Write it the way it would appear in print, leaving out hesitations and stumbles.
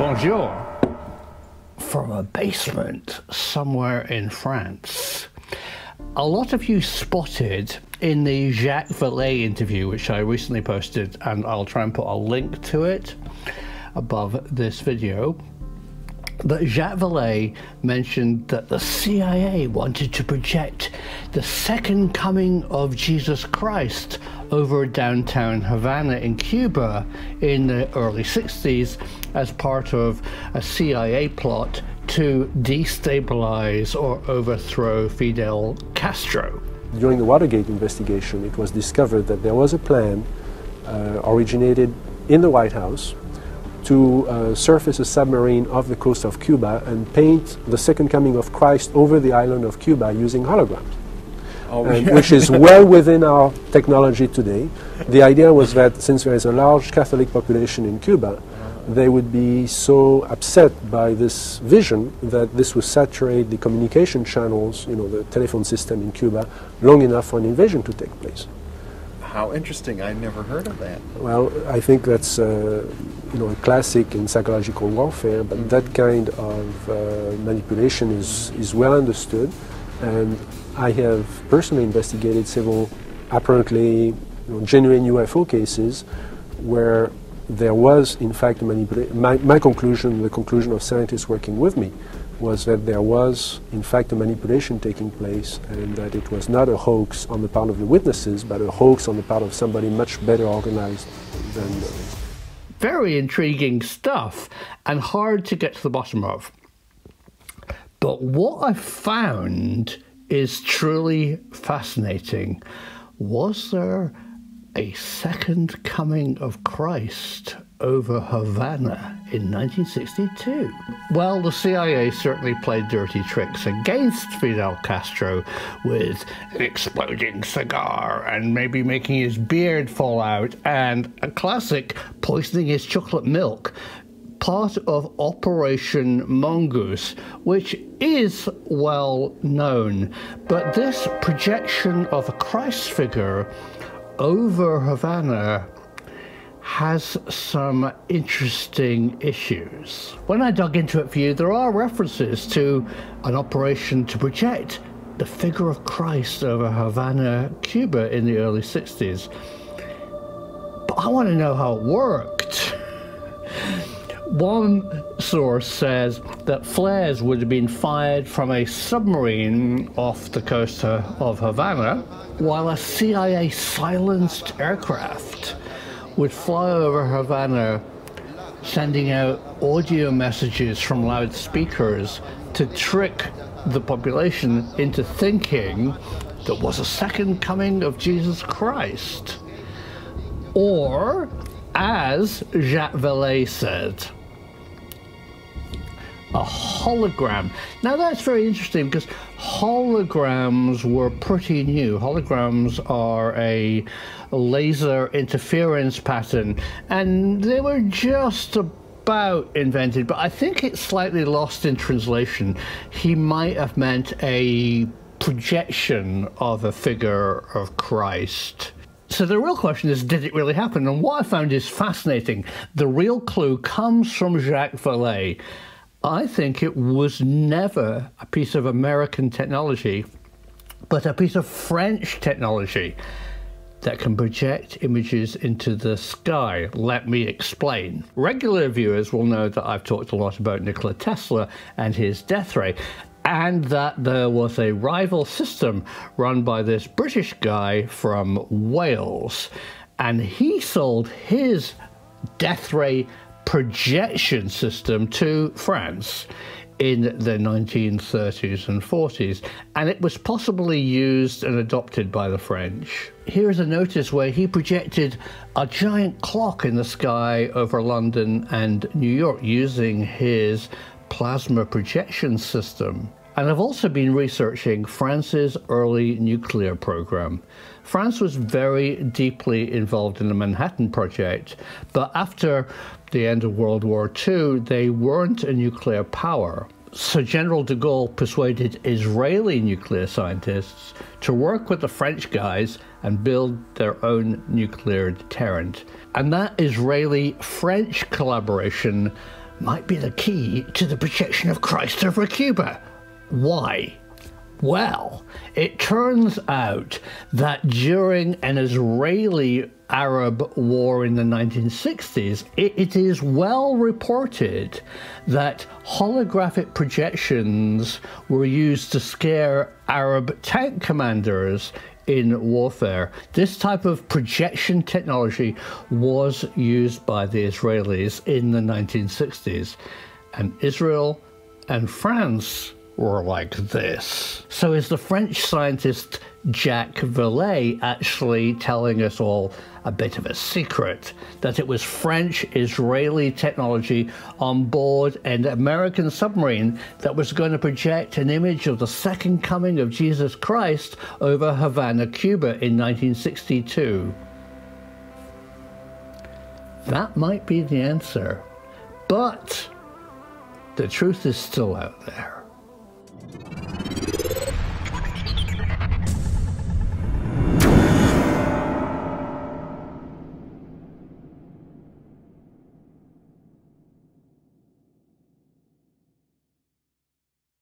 Bonjour. From a basement somewhere in France. A lot of you spotted in the Jacques Vallée interview, which I recently posted, and I'll try and put a link to it above this video, that Jacques Vallée mentioned that the CIA wanted to project the second coming of Jesus Christ over downtown Havana in Cuba in the early 60s as part of a CIA plot to destabilize or overthrow Fidel Castro. During the Watergate investigation, it was discovered that there was a plan originated in the White House to surface a submarine off the coast of Cuba and paint the second coming of Christ over the island of Cuba using holograms, which is well within our technology today. The idea was that since there is a large Catholic population in Cuba, they would be so upset by this vision that this would saturate the communication channels, you know, the telephone system in Cuba, long enough for an invasion to take place. How interesting. I never heard of that. Well, I think that's you know, a classic in psychological warfare, but that kind of manipulation is well understood, and I have personally investigated several apparently, you know, genuine UFO cases where there was in fact a manipulation. My conclusion, the conclusion of scientists working with me, was that there was in fact a manipulation taking place, and that it was not a hoax on the part of the witnesses, but a hoax on the part of somebody much better organized than others. Very intriguing stuff and hard to get to the bottom of. But what I found is truly fascinating. Was there a second coming of Christ over Havana in 1962. Well, the CIA certainly played dirty tricks against Fidel Castro with an exploding cigar and maybe making his beard fall out, and a classic, poisoning his chocolate milk, part of Operation Mongoose, which is well known. But this projection of a Christ figure over Havana has some interesting issues. When I dug into it for you, there are references to an operation to project the figure of Christ over Havana, Cuba in the early 60s. But I want to know how it worked. One source says that flares would have been fired from a submarine off the coast of Havana, while a CIA silenced aircraft would fly over Havana, sending out audio messages from loudspeakers to trick the population into thinking there was a second coming of Jesus Christ. Or, as Jacques Vallée said, a hologram. Now that's very interesting because holograms were pretty new. Holograms are a laser interference pattern, and they were just about invented, but I think it's slightly lost in translation. He might have meant a projection of a figure of Christ. So the real question is, did it really happen? And what I found is fascinating. The real clue comes from Jacques Vallée. I think it was never a piece of American technology, but a piece of French technology that can project images into the sky. Let me explain. Regular viewers will know that I've talked a lot about Nikola Tesla and his death ray, and that there was a rival system run by this British guy from Wales, and he sold his death ray projection system to France in the 1930s and 40s, and it was possibly used and adopted by the French. Here's a notice where he projected a giant clock in the sky over London and New York using his plasma projection system. And I've also been researching France's early nuclear program. France was very deeply involved in the Manhattan Project, but after the end of World War II, they weren't a nuclear power. So General de Gaulle persuaded Israeli nuclear scientists to work with the French guys and build their own nuclear deterrent. And that Israeli-French collaboration might be the key to the protection of Christ over Cuba. Why? Well, it turns out that during an Israeli-Arab war in the 1960s, it is well reported that holographic projections were used to scare Arab tank commanders in warfare. This type of projection technology was used by the Israelis in the 1960s, and Israel and France were like this. So is the French scientist Jacques Vallée actually telling us all a bit of a secret, that it was French-Israeli technology on board an American submarine that was going to project an image of the second coming of Jesus Christ over Havana, Cuba in 1962? That might be the answer, but the truth is still out there.